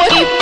Before